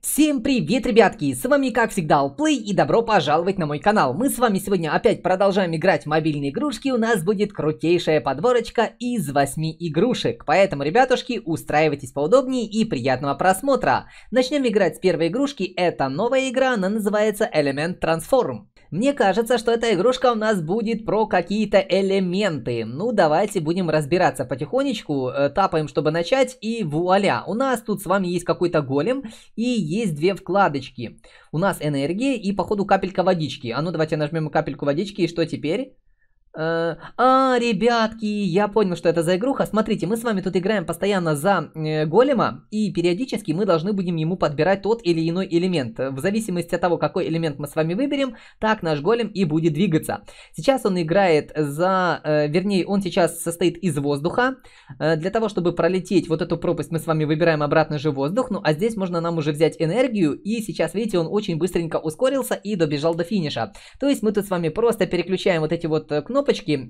Всем привет, ребятки! С вами, как всегда, Alplay, и добро пожаловать на мой канал. Мы с вами сегодня опять продолжаем играть в мобильные игрушки. У нас будет крутейшая подборочка из 8 игрушек. Поэтому, ребятушки, устраивайтесь поудобнее и приятного просмотра. Начнем играть с первой игрушки. Это новая игра, она называется Element Transform. Мне кажется, что эта игрушка у нас будет про какие-то элементы. Ну, давайте будем разбираться потихонечку. Тапаем, чтобы начать, и вуаля. У нас тут с вами есть какой-то голем, и есть две вкладочки. У нас энергия и, походу, капелька водички. А ну, давайте нажмем капельку водички, и что теперь? Ребятки, я понял, что это за игруха. Смотрите, мы с вами тут играем постоянно за голема, и периодически мы должны будем ему подбирать тот или иной элемент. В зависимости от того, какой элемент мы с вами выберем, так наш голем и будет двигаться. Сейчас он играет за... вернее, он сейчас состоит из воздуха. Для того, чтобы пролететь вот эту пропасть, мы с вами выбираем обратно же воздух. Ну, а здесь можно нам уже взять энергию, и сейчас, видите, он очень быстренько ускорился и добежал до финиша. То есть мы тут с вами просто переключаем вот эти вот кнопки,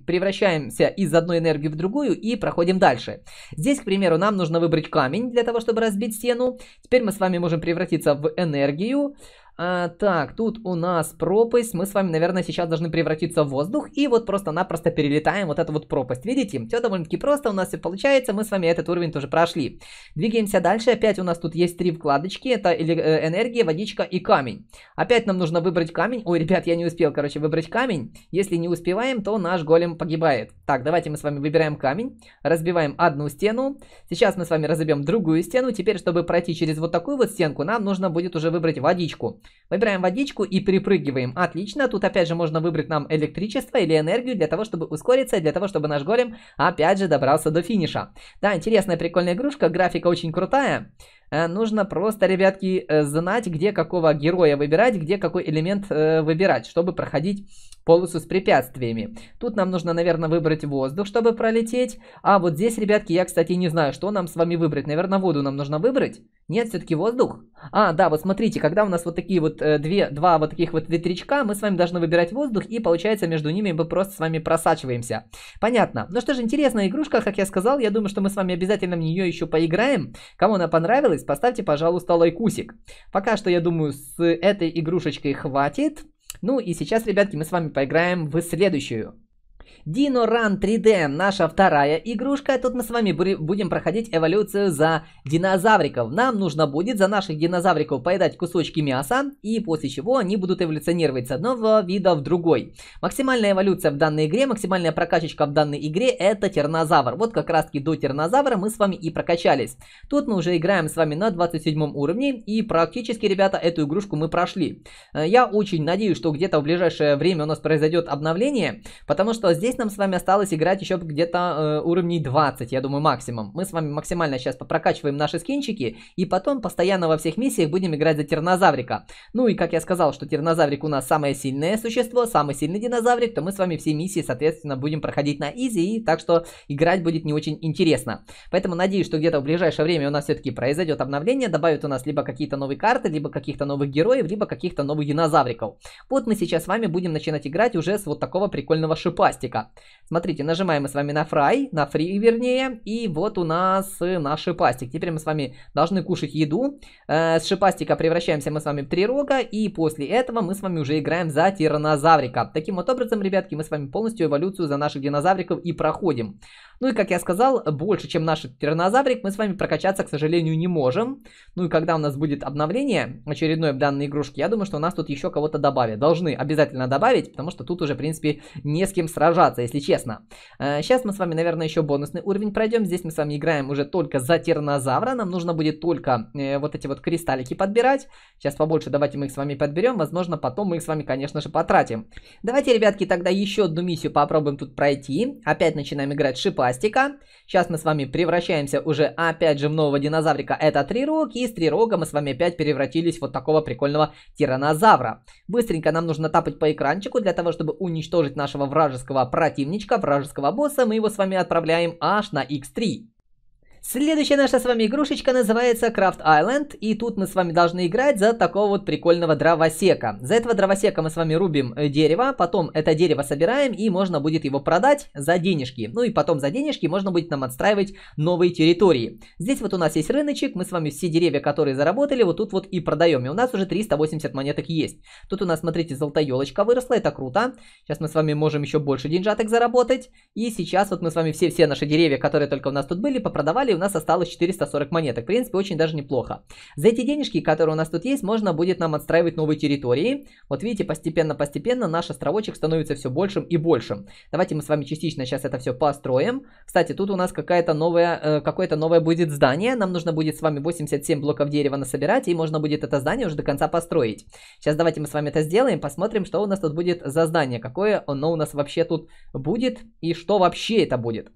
превращаемся из одной энергии в другую и проходим дальше. Здесь, к примеру, нам нужно выбрать камень для того, чтобы разбить стену. Теперь мы с вами можем превратиться в энергию. Так, тут у нас пропасть. Мы с вами, наверное, сейчас должны превратиться в воздух. И вот просто-напросто перелетаем вот эту вот пропасть. Видите? Все довольно-таки просто у нас все получается. Мы с вами этот уровень тоже прошли. Двигаемся дальше. Опять у нас тут есть три вкладочки. Это энергия, водичка и камень. Опять нам нужно выбрать камень. Ой, ребят, я не успел, короче, выбрать камень. Если не успеваем, то наш голем погибает. Так, давайте мы с вами выбираем камень. Разбиваем одну стену. Сейчас мы с вами разобьем другую стену. Теперь, чтобы пройти через вот такую вот стенку, нам нужно будет уже выбрать водичку. Выбираем водичку и перепрыгиваем. Отлично. Тут опять же можно выбрать нам электричество или энергию для того, чтобы ускориться, и для того, чтобы наш голем опять же добрался до финиша. Да, интересная, прикольная игрушка. Графика очень крутая. Нужно просто, ребятки, знать, где какого героя выбирать, где какой элемент выбирать, чтобы проходить полосу с препятствиями. Тут нам нужно, наверное, выбрать воздух, чтобы пролететь. А вот здесь, ребятки, я, кстати, не знаю, что нам с вами выбрать. Наверное, воду нам нужно выбрать. Нет, все-таки воздух. А, да, вот смотрите, когда у нас вот такие вот два вот таких вот ветрячка, мы с вами должны выбирать воздух, и получается, между ними мы просто с вами просачиваемся. Понятно. Ну что же, интересная игрушка, как я сказал. Я думаю, что мы с вами обязательно в нее еще поиграем. Кому она понравилась, поставьте, пожалуйста, лайкусик. Пока что, я думаю, с этой игрушечкой хватит. Ну и сейчас, ребятки, мы с вами поиграем в следующую. Dino Run 3D, наша вторая игрушка. Тут мы с вами будем проходить эволюцию за динозавриков. Нам нужно будет за наших динозавриков поедать кусочки мяса, и после чего они будут эволюционировать с одного вида в другой. Максимальная эволюция в данной игре, максимальная прокачечка в данной игре — это тернозавр. Вот как раз таки до тернозавра мы с вами и прокачались. Тут мы уже играем с вами на 27 уровне, и практически, ребята, эту игрушку мы прошли. Я очень надеюсь, что где-то в ближайшее время у нас произойдет обновление, потому что здесь нам с вами осталось играть еще где-то уровней 20, я думаю, максимум. Мы с вами максимально сейчас попрокачиваем наши скинчики, и потом постоянно во всех миссиях будем играть за тернозаврика. Ну и как я сказал, что тернозаврик у нас самое сильное существо, самый сильный динозаврик, то мы с вами все миссии, соответственно, будем проходить на изи, и так что играть будет не очень интересно. Поэтому надеюсь, что где-то в ближайшее время у нас все-таки произойдет обновление, добавят у нас либо какие-то новые карты, либо каких-то новых героев, либо каких-то новых динозавриков. Вот мы сейчас с вами будем начинать играть уже с вот такого прикольного шипастика. Смотрите, нажимаем мы с вами на фри, вернее, и вот у нас наш шипастик. Теперь мы с вами должны кушать еду. С шипастика превращаемся мы с вами в трирога, и после этого мы с вами уже играем за тиранозаврика. Таким вот образом, ребятки, мы с вами полностью эволюцию за наших динозавриков и проходим. Ну и, как я сказал, больше, чем наш тиранозаврик, мы с вами прокачаться, к сожалению, не можем. Ну и когда у нас будет обновление очередное в данной игрушке, я думаю, что у нас тут еще кого-то добавят. Должны обязательно добавить, потому что тут уже, в принципе, не с кем сражаться, если честно. Сейчас мы с вами, наверное, еще бонусный уровень пройдем. Здесь мы с вами играем уже только за тиранозавра. Нам нужно будет только вот эти вот кристаллики подбирать. Сейчас побольше давайте мы их с вами подберем. Возможно, потом мы их с вами, конечно же, потратим. Давайте, ребятки, тогда еще одну миссию попробуем тут пройти. Опять начинаем играть шипа. Сейчас мы с вами превращаемся уже опять же в нового динозаврика. Это трирог, и с трирога мы с вами опять превратились в вот такого прикольного тиранозавра. Быстренько нам нужно тапать по экранчику для того, чтобы уничтожить нашего вражеского противничка, вражеского босса. Мы его с вами отправляем аж на X3. Следующая наша с вами игрушечка называется Craft Island, и тут мы с вами должны играть за такого вот прикольного дровосека. За этого дровосека мы с вами рубим дерево, потом это дерево собираем, и можно будет его продать за денежки. Ну и потом за денежки можно будет нам отстраивать новые территории. Здесь вот у нас есть рыночек, мы с вами все деревья, которые заработали, вот тут вот и продаем. И у нас уже 380 монеток есть. Тут у нас, смотрите, золотая елочка выросла, это круто. Сейчас мы с вами можем еще больше деньжаток заработать. И сейчас вот мы с вами все наши деревья, которые только у нас тут были, попродавали. У нас осталось 440 монеток. В принципе, очень даже неплохо. За эти денежки, которые у нас тут есть, можно будет нам отстраивать новые территории. Вот видите, постепенно-постепенно наш островочек становится все большим и большим. Давайте мы с вами частично сейчас это все построим. Кстати, тут у нас какое-то новое будет здание. Нам нужно будет с вами 87 блоков дерева насобирать, и можно будет это здание уже до конца построить. Сейчас давайте мы с вами это сделаем, посмотрим, что у нас тут будет за здание, какое оно у нас вообще тут будет, и что вообще это будет.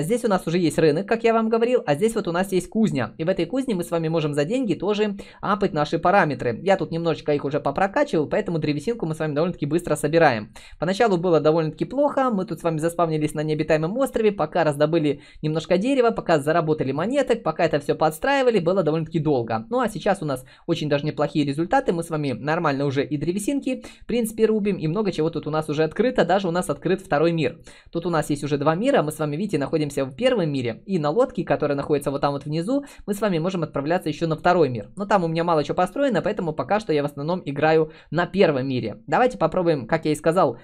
Здесь у нас уже есть рынок, как я вам говорил. А здесь вот у нас есть кузня. И в этой кузне мы с вами можем за деньги тоже апать наши параметры. Я тут немножечко их уже попрокачивал, поэтому древесинку мы с вами довольно-таки быстро собираем. Поначалу было довольно-таки плохо. Мы тут с вами заспавнились на необитаемом острове, пока раздобыли немножко дерева, пока заработали монеток, пока это все подстраивали, было довольно-таки долго. Ну а сейчас у нас очень даже неплохие результаты. Мы с вами нормально уже и древесинки, в принципе, рубим. И много чего тут у нас уже открыто. Даже у нас открыт второй мир. Тут у нас есть уже два мира. Мы с вами, видите, находимся в первом мире. И на лодке, которая находится вот там вот внизу, мы с вами можем отправляться еще на второй мир. Но там у меня мало чего построено, поэтому пока что я в основном играю на первом мире. Давайте попробуем, как я и сказал,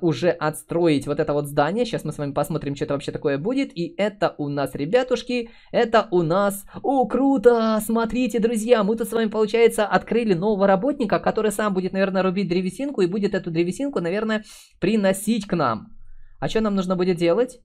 уже отстроить вот это вот здание. Сейчас мы с вами посмотрим, что это вообще такое будет. И это у нас, ребятушки, это у нас... О, круто! Смотрите, друзья, мы тут с вами, получается, открыли нового работника, который сам будет, наверное, рубить древесинку и будет эту древесинку, наверное, приносить к нам. А что нам нужно будет делать?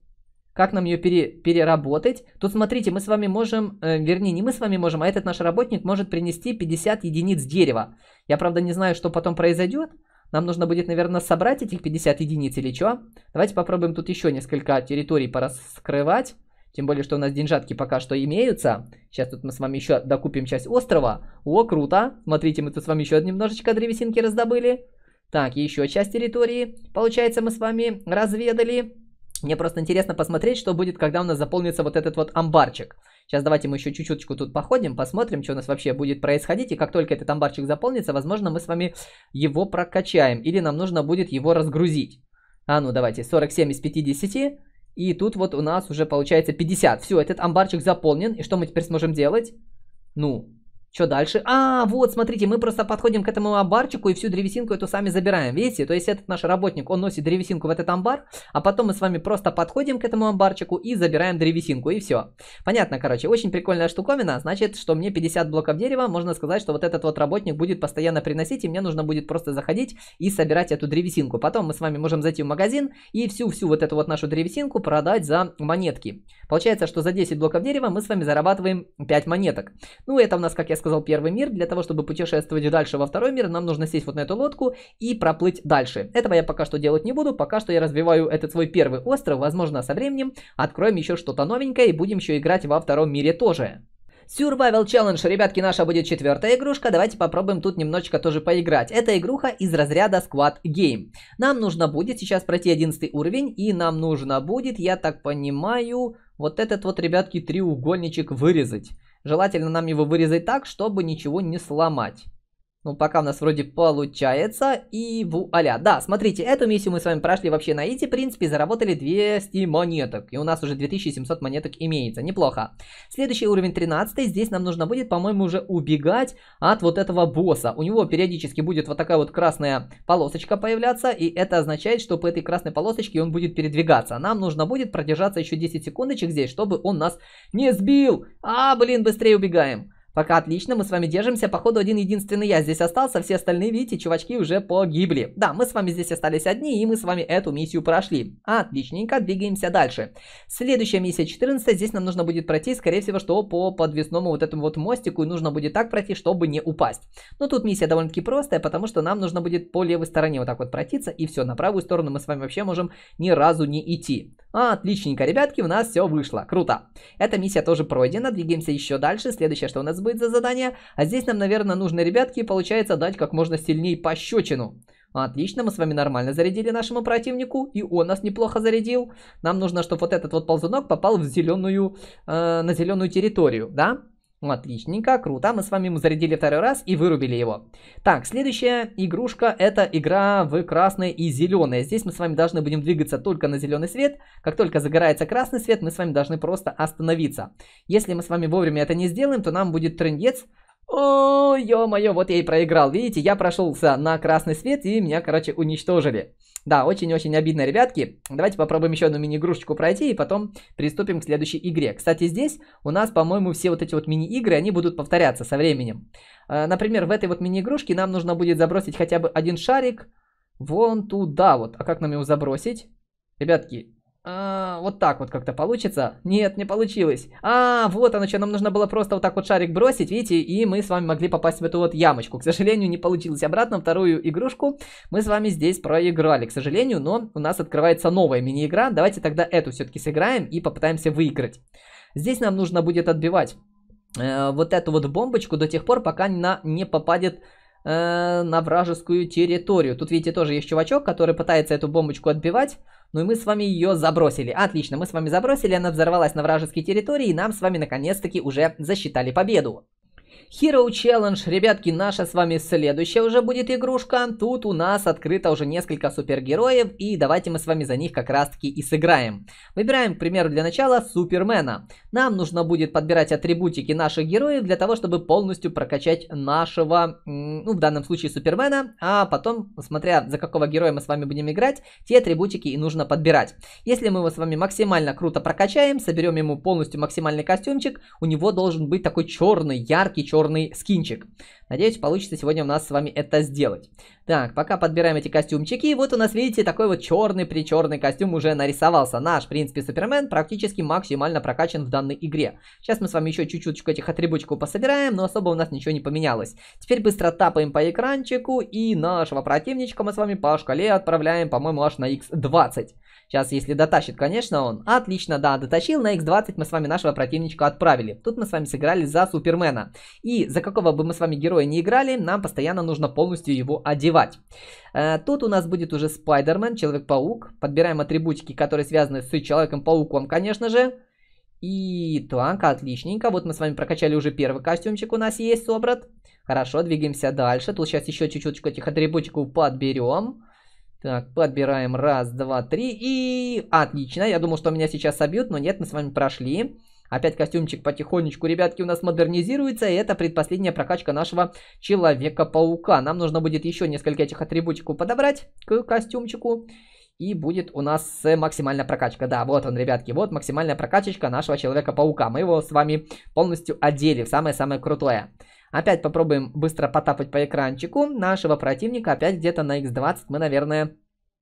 Как нам ее переработать? Тут смотрите, мы с вами можем, вернее, не мы с вами можем, а этот наш работник может принести 50 единиц дерева. Я, правда, не знаю, что потом произойдет. Нам нужно будет, наверное, собрать этих 50 единиц или что. Давайте попробуем тут еще несколько территорий пораскрывать. Тем более, что у нас деньжатки пока что имеются. Сейчас тут мы с вами еще докупим часть острова. О, круто! Смотрите, мы тут с вами еще немножечко древесинки раздобыли. Так, и еще часть территории, получается, мы с вами разведали. Мне просто интересно посмотреть, что будет, когда у нас заполнится вот этот вот амбарчик. Сейчас давайте мы еще чуть-чуточку тут походим, посмотрим, что у нас вообще будет происходить. И как только этот амбарчик заполнится, возможно, мы с вами его прокачаем. Или нам нужно будет его разгрузить. А ну давайте, 47 из 50. И тут вот у нас уже получается 50. Все, этот амбарчик заполнен. И что мы теперь сможем делать? Ну... Что дальше? А, вот, смотрите, мы просто подходим к этому амбарчику и всю древесинку эту сами забираем, видите? То есть этот наш работник, он носит древесинку в этот амбар, а потом мы с вами просто подходим к этому амбарчику и забираем древесинку, и все. Понятно, короче, очень прикольная штуковина, значит, что мне 50 блоков дерева, можно сказать, что вот этот вот работник будет постоянно приносить, и мне нужно будет просто заходить и собирать эту древесинку. Потом мы с вами можем зайти в магазин и всю вот эту вот нашу древесинку продать за монетки. Получается, что за 10 блоков дерева мы с вами зарабатываем 5 монеток. Ну, это у нас, как я сказал, первый мир. Для того, чтобы путешествовать дальше во второй мир, нам нужно сесть вот на эту лодку и проплыть дальше. Этого я пока что делать не буду, пока что я развиваю этот свой первый остров, возможно, со временем откроем еще что-то новенькое и будем еще играть во втором мире тоже. Survival Challenge, ребятки, наша будет четвертая игрушка. Давайте попробуем тут немножечко тоже поиграть. Это игруха из разряда Squad Game. Нам нужно будет сейчас пройти 11 уровень, и нам нужно будет, я так понимаю, вот этот вот, ребятки, треугольничек вырезать. Желательно нам его вырезать так, чтобы ничего не сломать. Ну, пока у нас вроде получается, и вуаля. Да, смотрите, эту миссию мы с вами прошли вообще на изи, в принципе, заработали 200 монеток. И у нас уже 2700 монеток имеется, неплохо. Следующий уровень 13, здесь нам нужно будет, по-моему, уже убегать от вот этого босса. У него периодически будет вот такая вот красная полосочка появляться, и это означает, что по этой красной полосочке он будет передвигаться. Нам нужно будет продержаться еще 10 секундочек здесь, чтобы он нас не сбил. А, блин, быстрее убегаем. Пока отлично, мы с вами держимся, походу один-единственный я здесь остался, все остальные, видите, чувачки уже погибли. Да, мы с вами здесь остались одни, и мы с вами эту миссию прошли. Отличненько, двигаемся дальше. Следующая миссия 14, здесь нам нужно будет пройти, скорее всего, что по подвесному вот этому вот мостику, и нужно будет так пройти, чтобы не упасть. Но тут миссия довольно-таки простая, потому что нам нужно будет по левой стороне вот так вот пройтиться, и все, на правую сторону мы с вами вообще можем ни разу не идти. Отличненько, ребятки, у нас все вышло, круто. Эта миссия тоже пройдена, двигаемся еще дальше, следующее, что у нас будет за задание. А здесь нам, наверное, нужно, ребятки, получается, дать как можно сильнее пощечину. Отлично, мы с вами нормально зарядили нашему противнику, и он нас неплохо зарядил. Нам нужно, чтобы вот этот вот ползунок попал в зеленую, на зеленую территорию, да? Отличненько, круто, мы с вами ему зарядили второй раз и вырубили его. Так, следующая игрушка — это игра в красное и зеленое. Здесь мы с вами должны будем двигаться только на зеленый свет. Как только загорается красный свет, мы с вами должны просто остановиться. Если мы с вами вовремя это не сделаем, то нам будет трындец. О, ё-моё, вот я и проиграл. Видите, я прошелся на красный свет и меня, короче, уничтожили. Да, очень-очень обидно, ребятки. Давайте попробуем еще одну мини-игрушечку пройти и потом приступим к следующей игре. Кстати, здесь у нас, по-моему, все вот эти вот мини-игры, они будут повторяться со временем. Например, в этой вот мини-игрушке нам нужно будет забросить хотя бы один шарик вон туда вот. А как нам его забросить? Ребятки, вот так вот как-то получится? Нет, не получилось. А, вот оно что, нам нужно было просто вот так вот шарик бросить, видите, и мы с вами могли попасть в эту вот ямочку. К сожалению, не получилось обратно, вторую игрушку мы с вами здесь проиграли, к сожалению, но у нас открывается новая мини-игра. Давайте тогда эту все-таки сыграем и попытаемся выиграть. Здесь нам нужно будет отбивать вот эту вот бомбочку до тех пор, пока она не попадет на вражескую территорию. Тут, видите, тоже есть чувачок, который пытается эту бомбочку отбивать. Ну и мы с вами ее забросили. Отлично, мы с вами забросили, она взорвалась на вражеской территории, и нам с вами наконец-таки уже засчитали победу. Hero Challenge, ребятки, наша с вами следующая уже будет игрушка. Тут у нас открыто уже несколько супергероев, и давайте мы с вами за них как раз-таки и сыграем. Выбираем, к примеру, для начала Супермена. Нам нужно будет подбирать атрибутики наших героев для того, чтобы полностью прокачать нашего, ну, в данном случае Супермена, а потом, смотря за какого героя мы с вами будем играть, те атрибутики и нужно подбирать. Если мы его с вами максимально круто прокачаем, соберем ему полностью максимальный костюмчик, у него должен быть такой черный, яркий, черный скинчик. Надеюсь, получится сегодня у нас с вами это сделать. Так, пока подбираем эти костюмчики. И вот у нас, видите, такой вот черный-причерный костюм уже нарисовался. Наш, в принципе, Супермен практически максимально прокачан в данной игре. Сейчас мы с вами еще чуть-чуть этих атрибутиков пособираем, но особо у нас ничего не поменялось. Теперь быстро тапаем по экранчику, и нашего противничка мы с вами по шкале отправляем, по-моему, аж на x20. Сейчас, если дотащит, конечно, он. Отлично, да, дотащил. На x20 мы с вами нашего противничка отправили. Тут мы с вами сыграли за Супермена. И за какого бы мы с вами героя не играли, нам постоянно нужно полностью его одевать. Тут у нас будет уже Спайдермен, Человек-паук. Подбираем атрибутики, которые связаны с Человеком-пауком, конечно же. И так, отличненько. Вот мы с вами прокачали уже первый костюмчик, у нас есть собран. Хорошо, двигаемся дальше. Тут сейчас еще чуть-чуть этих атрибутиков подберем. Так, подбираем. Раз, два, три. И отлично. Я думал, что меня сейчас собьют, но нет, мы с вами прошли. Опять костюмчик потихонечку, ребятки, у нас модернизируется. И это предпоследняя прокачка нашего Человека-паука. Нам нужно будет еще несколько этих атрибутиков подобрать к костюмчику. И будет у нас максимальная прокачка. Да, вот он, ребятки, вот максимальная прокачечка нашего Человека-паука. Мы его с вами полностью одели в самое-самое крутое. Опять попробуем быстро потапать по экранчику. Нашего противника опять где-то на x20 мы, наверное,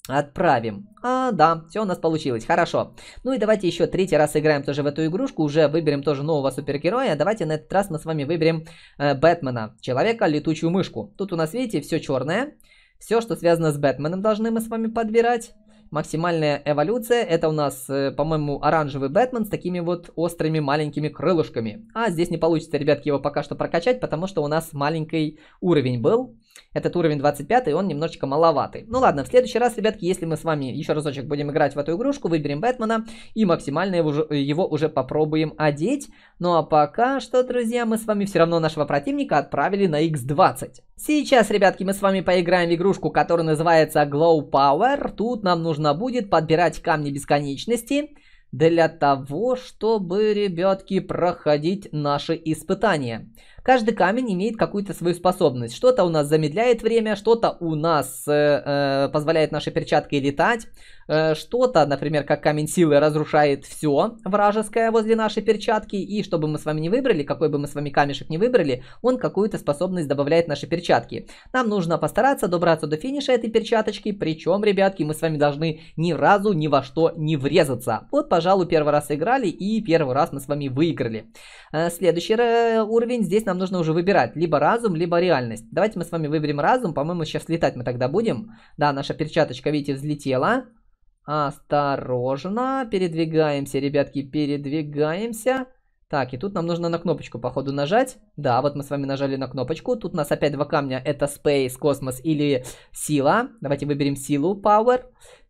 отправим. А, да, все у нас получилось. Хорошо. Ну и давайте еще третий раз играем тоже в эту игрушку. Уже выберем тоже нового супергероя. Давайте на этот раз мы с вами выберем Бэтмена. Человека-летучую мышку. Тут у нас, видите, все черное. Все, что связано с Бэтменом, должны мы с вами подбирать. Максимальная эволюция — это у нас, по-моему, оранжевый Бэтмен с такими вот острыми маленькими крылышками. А здесь не получится, ребятки, его пока что прокачать, потому что у нас маленький уровень был. Этот уровень 25, и он немножечко маловатый. Ну ладно, в следующий раз, ребятки, если мы с вами еще разочек будем играть в эту игрушку, выберем Бэтмена и максимально его уже попробуем одеть. Ну а пока что, друзья, мы с вами все равно нашего противника отправили на x20. Сейчас, ребятки, мы с вами поиграем в игрушку, которая называется Glove Power. Тут нам нужно будет подбирать камни бесконечности для того, чтобы, ребятки, проходить наши испытания. Каждый камень имеет какую-то свою способность. Что-то у нас замедляет время, что-то у нас позволяет нашей перчаткой летать, что-то, например, как камень силы, разрушает все вражеское возле нашей перчатки. И чтобы мы с вами не выбрали, какой бы мы с вами камешек не выбрали, он какую-то способность добавляет нашей перчатке. Нам нужно постараться добраться до финиша этой перчаточки. Причем, ребятки, мы с вами должны ни разу, ни во что не врезаться. Вот, пожалуй, первый раз играли, и первый раз мы с вами выиграли. Следующий уровень здесь нам нужно уже выбирать либо разум, либо реальность. Давайте мы с вами выберем разум. По-моему, сейчас летать мы тогда будем. Да, наша перчаточка, видите, взлетела. Осторожно. Передвигаемся, ребятки, передвигаемся. Так, и тут нам нужно на кнопочку, походу, нажать. Да, вот мы с вами нажали на кнопочку. Тут у нас опять два камня. Это Space, космос или сила. Давайте выберем силу, Power.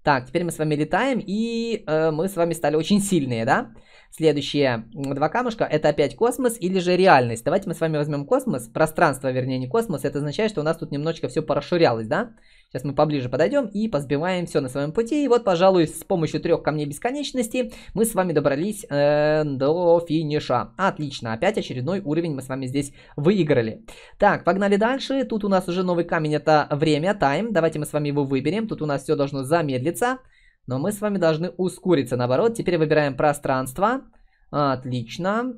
Так, теперь мы с вами летаем, и мы с вами стали очень сильные, да? Следующие два камушка, это опять космос или же реальность. Давайте мы с вами возьмем космос, пространство, вернее, не космос. Это означает, что у нас тут немножечко все порасширялось, да? Сейчас мы поближе подойдем и позбиваем все на своем пути. И вот, пожалуй, с помощью трех камней бесконечности мы с вами добрались до финиша. Отлично, опять очередной уровень мы с вами здесь выиграли. Так, погнали дальше. Тут у нас уже новый камень, это время, тайм. Давайте мы с вами его выберем. Тут у нас все должно замедлиться, но мы с вами должны ускориться, наоборот. Теперь выбираем пространство. Отлично.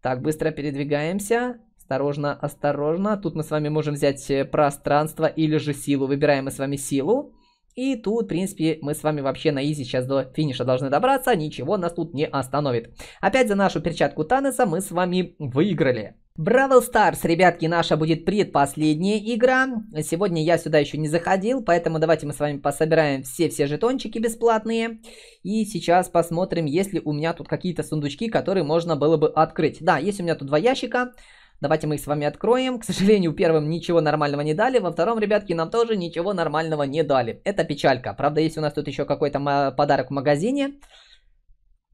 Так, быстро передвигаемся. Осторожно, осторожно. Тут мы с вами можем взять пространство или же силу. Выбираем мы с вами силу. И тут, в принципе, мы с вами вообще на изи сейчас до финиша должны добраться. Ничего нас тут не остановит. Опять за нашу перчатку Таноса мы с вами выиграли. Brawl Stars, ребятки, наша будет предпоследняя игра. Сегодня я сюда еще не заходил, поэтому давайте мы с вами пособираем все жетончики бесплатные. И сейчас посмотрим, есть ли у меня тут какие-то сундучки, которые можно было бы открыть. Да, есть у меня тут два ящика. Давайте мы их с вами откроем. К сожалению, первым ничего нормального не дали. Во втором, ребятки, нам тоже ничего нормального не дали. Это печалька. Правда, есть у нас тут еще какой-то подарок в магазине.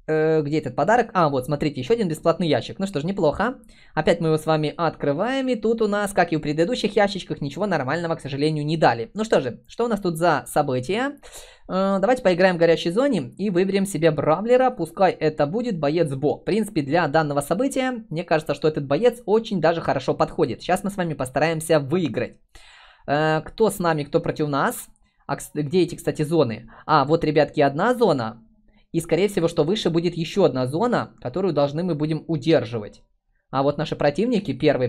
Где этот подарок? А, вот, смотрите, еще один бесплатный ящик. Ну что ж, неплохо. Опять мы его с вами открываем. И тут у нас, как и в предыдущих ящичках, ничего нормального, к сожалению, не дали. Ну что же, что у нас тут за события? Давайте поиграем в горячей зоне и выберем себе бравлера. Пускай это будет боец Бо. В принципе, для данного события, мне кажется, что этот боец очень даже хорошо подходит. Сейчас мы с вами постараемся выиграть. Кто с нами, кто против нас? А где эти, кстати, зоны? А, вот, ребятки, одна зона. И, скорее всего, что выше будет еще одна зона, которую должны мы будем удерживать. А вот наши противники, первая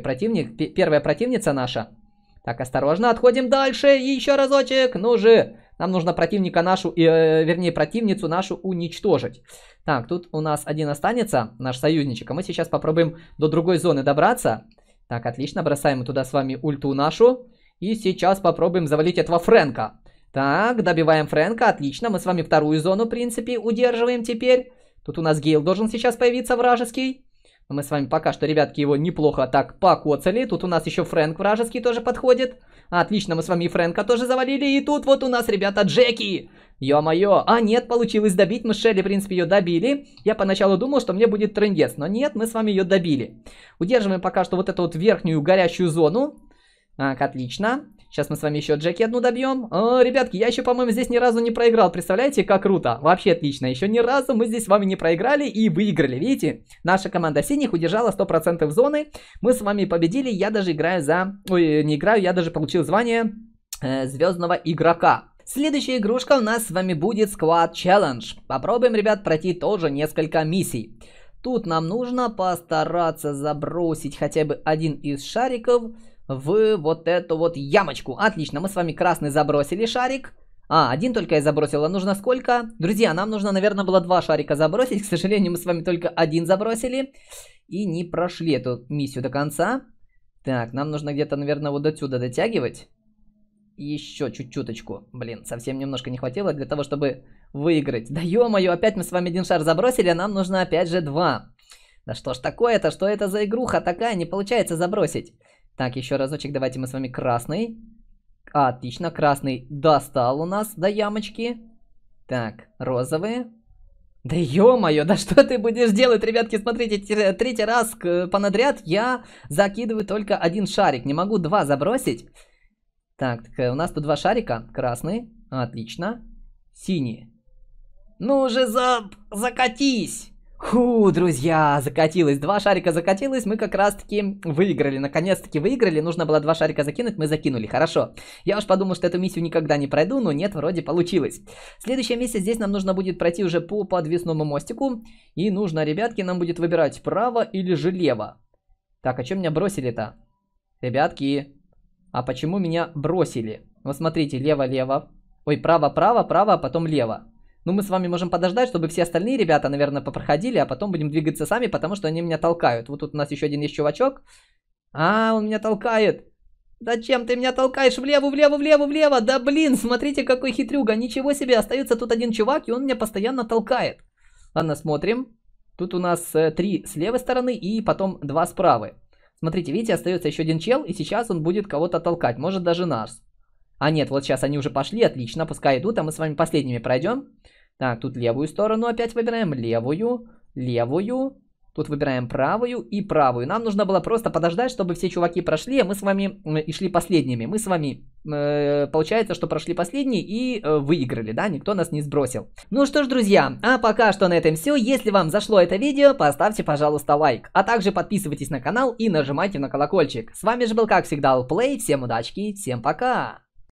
противница наша. Так, осторожно, отходим дальше. И еще разочек. Ну же, нам нужно противника нашу, вернее, противницу нашу уничтожить. Так, тут у нас один останется, наш союзничек. А мы сейчас попробуем до другой зоны добраться. Так, отлично, бросаем туда с вами ульту нашу. И сейчас попробуем завалить этого Фрэнка. Так, добиваем Фрэнка, отлично, мы с вами вторую зону, в принципе, удерживаем теперь. Тут у нас Гейл должен сейчас появиться вражеский. Но мы с вами пока что, ребятки, его неплохо так покоцали. Тут у нас еще Фрэнк вражеский тоже подходит. Отлично, мы с вами и Фрэнка тоже завалили. И тут вот у нас, ребята, Джеки. Ё-моё, а нет, получилось добить, мы с Шелли, в принципе, ее добили. Я поначалу думал, что мне будет трындец, но нет, мы с вами ее добили. Удерживаем пока что вот эту вот верхнюю горящую зону. Так, отлично. Сейчас мы с вами еще Джеки одну добьем. Ребятки, я еще, по-моему, здесь ни разу не проиграл. Представляете, как круто. Вообще отлично. Еще ни разу мы здесь с вами не проиграли и выиграли. Видите, наша команда синих удержала 100% зоны. Мы с вами победили. Я даже играю за... Ой, не играю, я даже получил звание звездного игрока. Следующая игрушка у нас с вами будет Squad Challenge. Попробуем, ребят, пройти тоже несколько миссий. Тут нам нужно постараться забросить хотя бы один из шариков в вот эту вот ямочку. Отлично, мы с вами красный забросили шарик. А, один только я забросила. Нужно сколько? Друзья, нам нужно, наверное, было два шарика забросить. К сожалению, мы с вами только один забросили. И не прошли эту миссию до конца. Так, нам нужно где-то, наверное, вот отсюда дотягивать. Еще чуть-чуточку. Блин, совсем немножко не хватило для того, чтобы выиграть. Да ё-моё, опять мы с вами один шар забросили, а нам нужно опять же два. Да что ж такое-то? Что это за игруха такая? Не получается забросить. Так, еще разочек, давайте мы с вами красный. Отлично, красный достал у нас до ямочки. Так, розовые. Да ё-моё, да что ты будешь делать, ребятки? Смотрите, третий раз понадряд я закидываю только один шарик. Не могу два забросить. Так, у нас тут два шарика. Красный, отлично. Синий. Ну же, закатись! Ху, друзья, закатилось. Два шарика закатилось, мы как раз-таки выиграли. Наконец-таки выиграли, нужно было два шарика закинуть, мы закинули, хорошо. Я уж подумал, что эту миссию никогда не пройду, но нет, вроде получилось. Следующая миссия, здесь нам нужно будет пройти уже по подвесному мостику. И нужно, ребятки, нам будет выбирать вправо или же лево. Так, а что меня бросили-то? Ребятки, а почему меня бросили? Вот смотрите, лево-лево. Ой, право-право-право, а потом лево. Ну, мы с вами можем подождать, чтобы все остальные ребята, наверное, попроходили, а потом будем двигаться сами, потому что они меня толкают. Вот тут у нас еще один есть чувачок. А, он меня толкает. Зачем ты меня толкаешь? Влево, влево, влево, влево. Да, блин, смотрите, какой хитрюга. Ничего себе, остается тут один чувак, и он меня постоянно толкает. Ладно, смотрим. Тут у нас 3 с левой стороны и потом 2 с правой. Смотрите, видите, остается еще один чел, и сейчас он будет кого-то толкать, может даже нас. А нет, вот сейчас они уже пошли, отлично, пускай идут, а мы с вами последними пройдем. Так, тут левую сторону опять выбираем, левую, левую. Тут выбираем правую и правую. Нам нужно было просто подождать, чтобы все чуваки прошли, а мы с вами и шли последними. Мы с вами, получается, что прошли последние и выиграли, да, никто нас не сбросил. Ну что ж, друзья, а пока что на этом все. Если вам зашло это видео, поставьте, пожалуйста, лайк. А также подписывайтесь на канал и нажимайте на колокольчик. С вами же был, как всегда, Alplay. Всем удачи, всем пока!